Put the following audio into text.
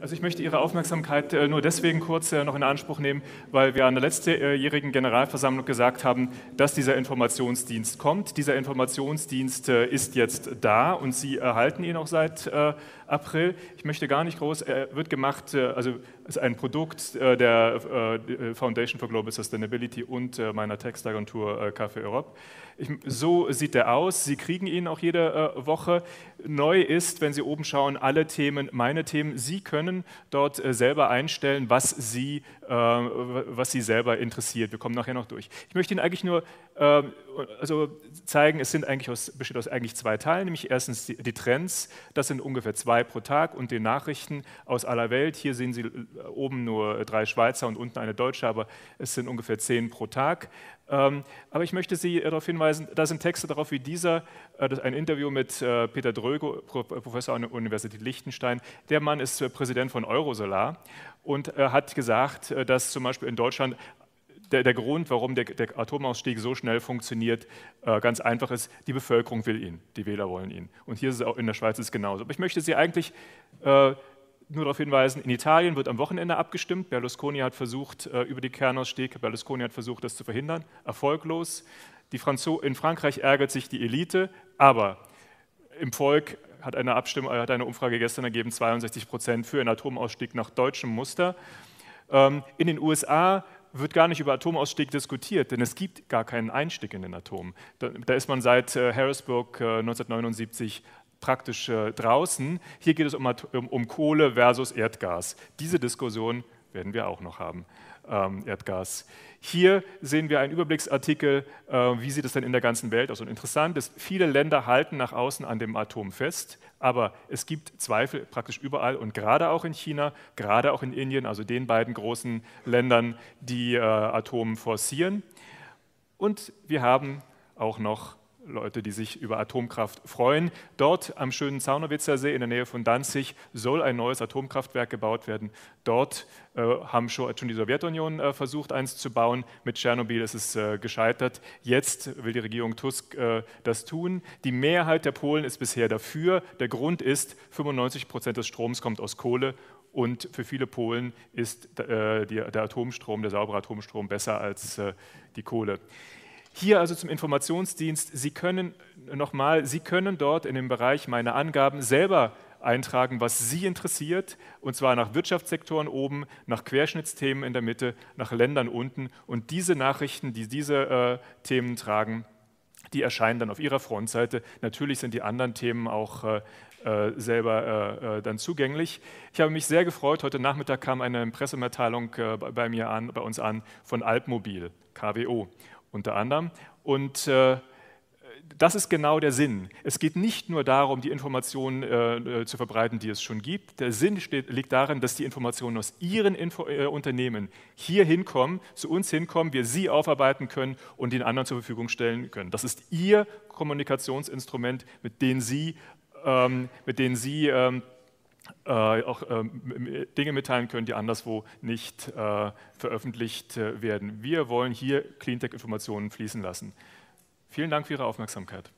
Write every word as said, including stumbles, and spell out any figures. Also ich möchte Ihre Aufmerksamkeit nur deswegen kurz noch in Anspruch nehmen, weil wir an der letztjährigen Generalversammlung gesagt haben, dass dieser Informationsdienst kommt. Dieser Informationsdienst ist jetzt da und Sie erhalten ihn auch seit April. Ich möchte gar nicht groß, er wird gemacht, also ist ein Produkt der Foundation for Global Sustainability und meiner Textagentur Café Europe. Ich, so sieht er aus, Sie kriegen ihn auch jede äh, Woche. Neu ist, wenn Sie oben schauen, alle Themen, meine Themen. Sie können dort äh, selber einstellen, was Sie, äh, was Sie selber interessiert. Wir kommen nachher noch durch. Ich möchte Ihnen eigentlich nur äh, also zeigen, es sind eigentlich aus, besteht aus eigentlich zwei Teilen, nämlich erstens die, die Trends, das sind ungefähr zwei pro Tag, und die Nachrichten aus aller Welt. Hier sehen Sie oben nur drei Schweizer und unten eine Deutsche, aber es sind ungefähr zehn pro Tag. Aber ich möchte Sie darauf hinweisen, da sind Texte darauf wie dieser, ein Interview mit Peter Dröge, Professor an der Universität Liechtenstein. Der Mann ist Präsident von Eurosolar und hat gesagt, dass zum Beispiel in Deutschland der, der Grund, warum der, der Atomausstieg so schnell funktioniert, ganz einfach ist, die Bevölkerung will ihn, die Wähler wollen ihn. Und hier ist es auch, in der Schweiz ist es genauso. Aber ich möchte Sie eigentlich nur darauf hinweisen, in Italien wird am Wochenende abgestimmt. Berlusconi hat versucht, über die Kernausstieg, Berlusconi hat versucht, das zu verhindern, erfolglos. Die Franzo- in Frankreich ärgert sich die Elite, aber im Volk hat eine, Abstimmung, hat eine Umfrage gestern ergeben, zweiundsechzig Prozent für einen Atomausstieg nach deutschem Muster. In den U S A wird gar nicht über Atomausstieg diskutiert, denn es gibt gar keinen Einstieg in den Atom. Da ist man seit Harrisburg neunzehnhundertneunundsiebzig praktisch äh, draußen. Hier geht es um, um, um Kohle versus Erdgas. Diese Diskussion werden wir auch noch haben, ähm, Erdgas. Hier sehen wir einen Überblicksartikel, äh, wie sieht es denn in der ganzen Welt aus. Und interessant ist, viele Länder halten nach außen an dem Atom fest, aber es gibt Zweifel praktisch überall und gerade auch in China, gerade auch in Indien, also den beiden großen Ländern, die äh, Atom forcieren. Und wir haben auch noch Leute, die sich über Atomkraft freuen. Dort am schönen Zaunowitzer See in der Nähe von Danzig soll ein neues Atomkraftwerk gebaut werden. Dort äh, haben schon, schon die Sowjetunion äh, versucht, eins zu bauen. Mit Tschernobyl ist es äh, gescheitert. Jetzt will die Regierung Tusk äh, das tun. Die Mehrheit der Polen ist bisher dafür. Der Grund ist, fünfundneunzig Prozent des Stroms kommt aus Kohle. Und für viele Polen ist äh, die, der Atomstrom, der saubere Atomstrom, besser als äh, die Kohle. Hier also zum Informationsdienst. Sie können nochmal, Sie können dort in dem Bereich meine Angaben selber eintragen, was Sie interessiert, und zwar nach Wirtschaftssektoren oben, nach Querschnittsthemen in der Mitte, nach Ländern unten. Und diese Nachrichten, die diese äh, Themen tragen, die erscheinen dann auf Ihrer Frontseite. Natürlich sind die anderen Themen auch äh, Äh, selber äh, äh, dann zugänglich. Ich habe mich sehr gefreut, heute Nachmittag kam eine Pressemitteilung äh, bei mir an, bei uns an, von AlpMobil, K W O unter anderem. Und äh, das ist genau der Sinn. Es geht nicht nur darum, die Informationen äh, zu verbreiten, die es schon gibt. Der Sinn steht, liegt darin, dass die Informationen aus Ihren Info äh, Unternehmen hier hinkommen, zu uns hinkommen, wir sie aufarbeiten können und den anderen zur Verfügung stellen können. Das ist Ihr Kommunikationsinstrument, mit dem Sie Ähm, mit denen Sie ähm, äh, auch ähm, Dinge mitteilen können, die anderswo nicht äh, veröffentlicht äh, werden. Wir wollen hier Cleantech-Informationen fließen lassen. Vielen Dank für Ihre Aufmerksamkeit.